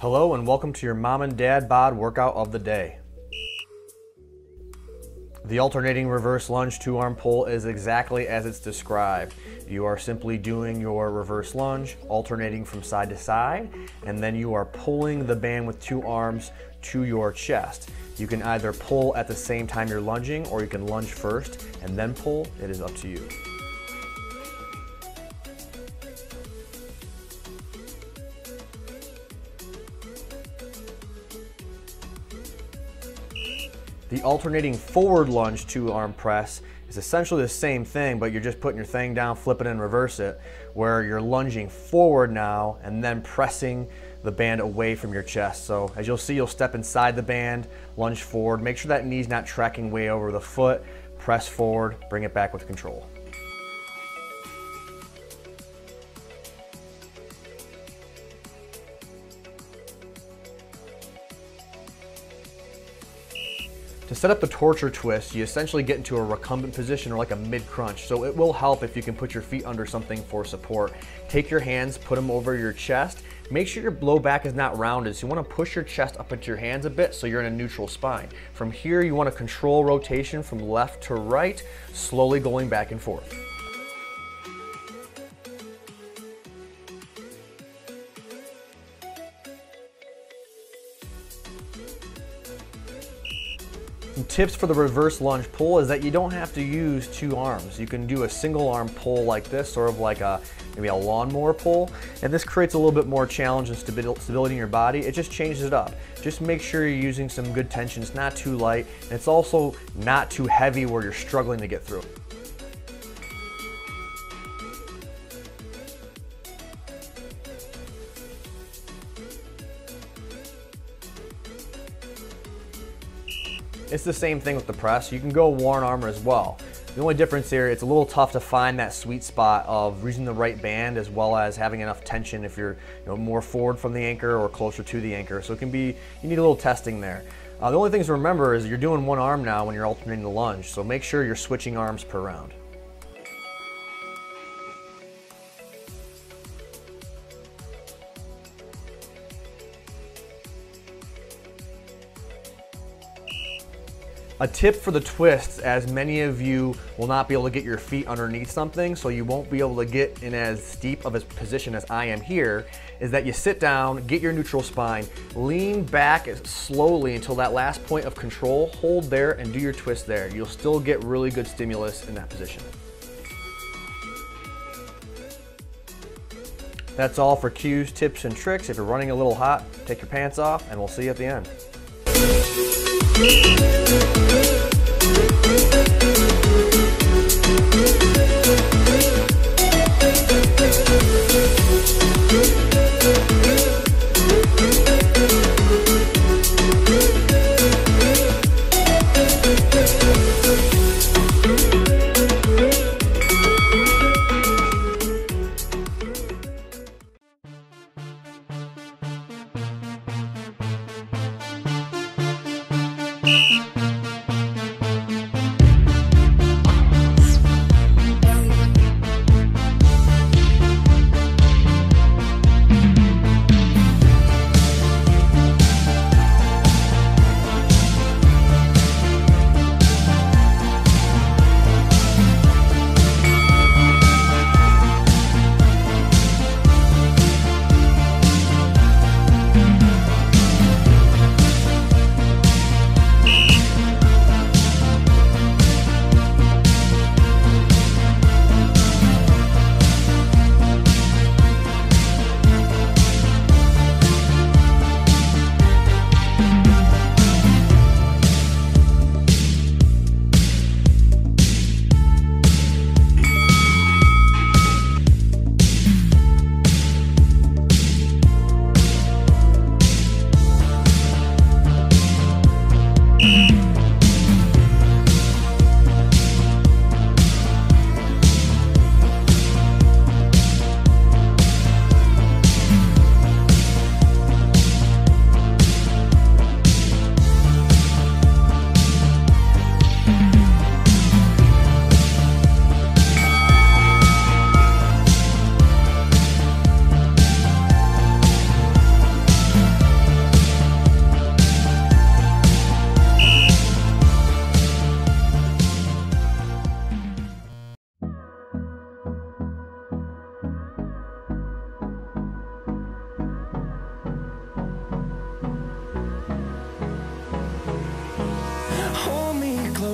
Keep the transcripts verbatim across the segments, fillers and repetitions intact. Hello and welcome to your mom and dad bod workout of the day. The alternating reverse lunge two arm pull is exactly as it's described. You are simply doing your reverse lunge, alternating from side to side, and then you are pulling the band with two arms to your chest. You can either pull at the same time you're lunging, or you can lunge first and then pull. It is up to you. The alternating forward lunge two arm press is essentially the same thing, but you're just putting your thing down, flipping and reverse it, where you're lunging forward now and then pressing the band away from your chest. So as you'll see, you'll step inside the band, lunge forward, make sure that knee's not tracking way over the foot, press forward, bring it back with control. To set up the torture twist, you essentially get into a recumbent position or like a mid-crunch, so it will help if you can put your feet under something for support. Take your hands, put them over your chest. Make sure your low back is not rounded, so you want to push your chest up into your hands a bit so you're in a neutral spine. From here, you want to control rotation from left to right, slowly going back and forth. Some tips for the reverse lunge pull is that you don't have to use two arms. You can do a single arm pull like this, sort of like a maybe a lawnmower pull, and this creates a little bit more challenge and stability in your body. It just changes it up. Just make sure you're using some good tension. It's not too light, and it's also not too heavy where you're struggling to get through. It's the same thing with the press. You can go one arm as well. The only difference here, it's a little tough to find that sweet spot of using the right band as well as having enough tension if you're you know, more forward from the anchor or closer to the anchor. So it can be, you need a little testing there. Uh, the only things to remember is you're doing one arm now when you're alternating the lunge. So make sure you're switching arms per round. A tip for the twists, as many of you will not be able to get your feet underneath something, so you won't be able to get in as steep of a position as I am here, is that you sit down, get your neutral spine, lean back slowly until that last point of control, hold there and do your twist there. You'll still get really good stimulus in that position. That's all for cues, tips, and tricks. If you're running a little hot, take your pants off and we'll see you at the end.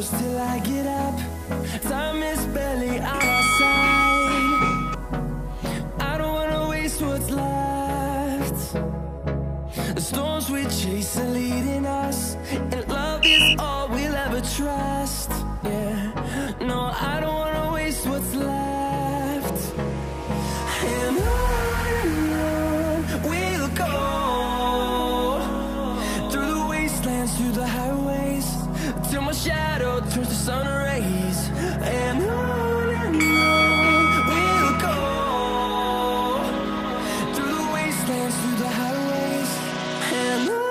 close till I get up. Time is barely on our side. I don't wanna waste what's left. The storms we chase are leading us, and love is all we'll ever trust. Yeah, no, I don't wanna waste what's left. And on we'll go, through the wastelands, through the highways, till my shadow turns to sun rays. And on and on we'll go, through the wastelands, through the highways, and on.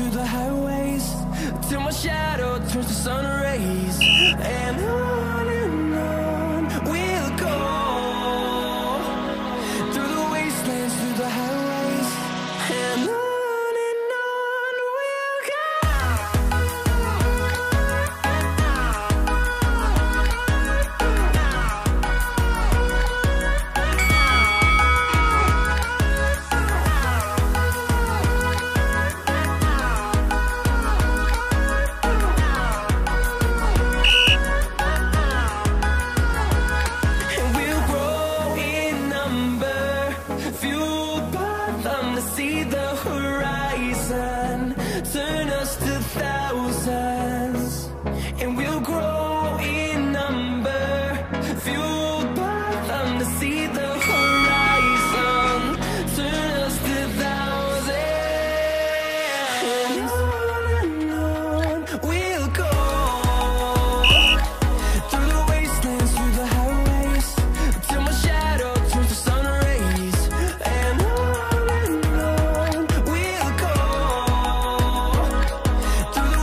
Through the highways, till my shadow turns to sun rays, and on and on we'll go, through the wastelands, through the highways, and on. Turn us to thousands, and we'll grow in number, fueled by them to see the horizon. Turn us to thousands, and on and on we'll go, through the wastelands, through the highways, till my shadow turns to sun rays, and on and on we'll go. Through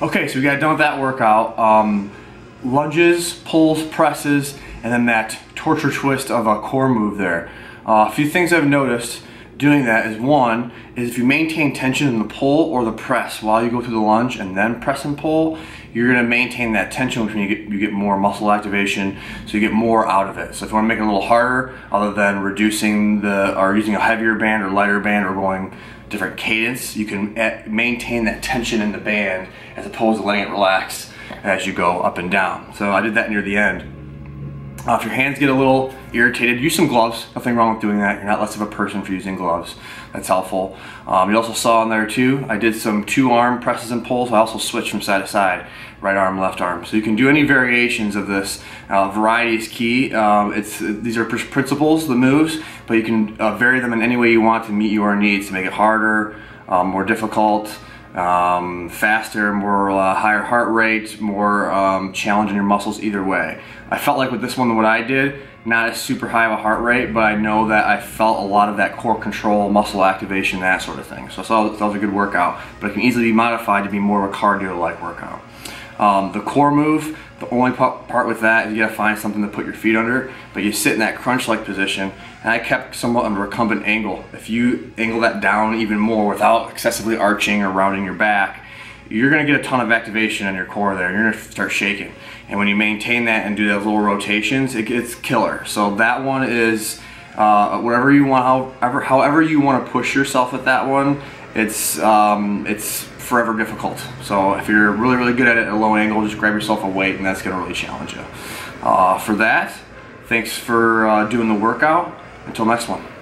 Okay, so we got done with that workout. Um, lunges, pulls, presses, and then that torture twist of a core move there. Uh, a few things I've noticed doing that is, one, is if you maintain tension in the pull or the press while you go through the lunge and then press and pull, you're gonna maintain that tension, which means you get, you get more muscle activation, so you get more out of it. So if you wanna make it a little harder, other than reducing the, or using a heavier band or lighter band or going different cadence, you can maintain that tension in the band as opposed to letting it relax as you go up and down. So I did that near the end. Uh, if your hands get a little irritated, use some gloves. Nothing wrong with doing that. You're not less of a person for using gloves. That's helpful. Um, you also saw in there too, I did some two arm presses and pulls. I also switched from side to side, right arm, left arm. So you can do any variations of this. Uh, variety is key. Um, it's These are principles, the moves, but you can uh, vary them in any way you want to meet your needs, to make it harder, um, more difficult, Um, faster, more uh, higher heart rate, more um, challenge in your muscles, either way. I felt like with this one, what I did, not as super high of a heart rate, but I know that I felt a lot of that core control, muscle activation, that sort of thing. So I saw that was a good workout, but it can easily be modified to be more of a cardio-like workout. Um, the core move, the only part with that is you gotta find something to put your feet under, but you sit in that crunch-like position, and I kept somewhat of a recumbent angle. If you angle that down even more without excessively arching or rounding your back, you're gonna get a ton of activation on your core there. You're gonna start shaking. And when you maintain that and do those little rotations, it gets killer. So that one is, uh, whatever you want, however, however you wanna push yourself with that one, it's, um, it's forever difficult. So if you're really, really good at it at a low angle, just grab yourself a weight and that's gonna really challenge you. Uh, for that, thanks for uh, doing the workout. Until next one.